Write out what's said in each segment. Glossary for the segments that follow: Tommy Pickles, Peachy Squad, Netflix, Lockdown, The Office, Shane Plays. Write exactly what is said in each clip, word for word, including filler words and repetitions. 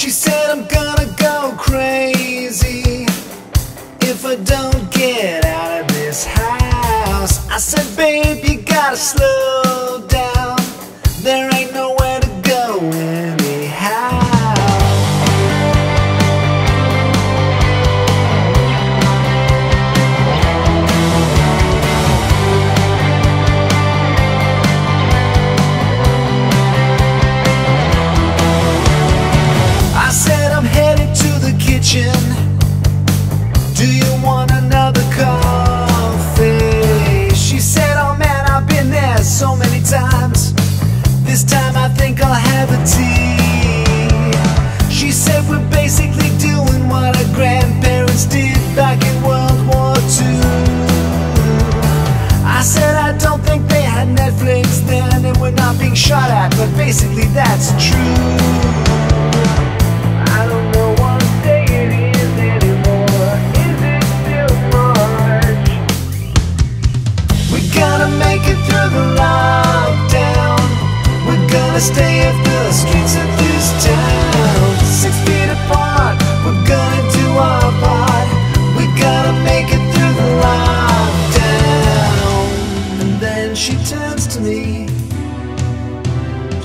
She said I'm gonna go crazy if I don't get out of this house. I said, babe, you gotta slow down, there ain't nowhere to go anyhow. Do you want another coffee? She said, oh man, I've been there so many times, this time I think I'll have a tea. She said, we're basically doing what our grandparents did back in World War Two. I said, I don't think they had Netflix then, and we're not being shot at, but basically that's true. Through the lockdown, we're gonna stay off the streets of this town. Six feet apart, we're gonna do our part. We gotta make it through the lockdown. And then she turns to me,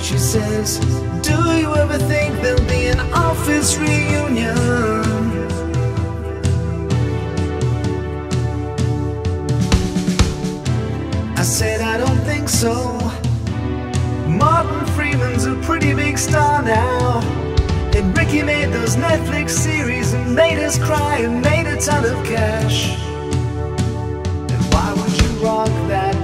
she says, do you ever think there'll be an office reunion? I said, I don't think so. Martin Freeman's a pretty big star now, and Ricky made those Netflix series and made us cry and made a ton of cash. And why would you rock that?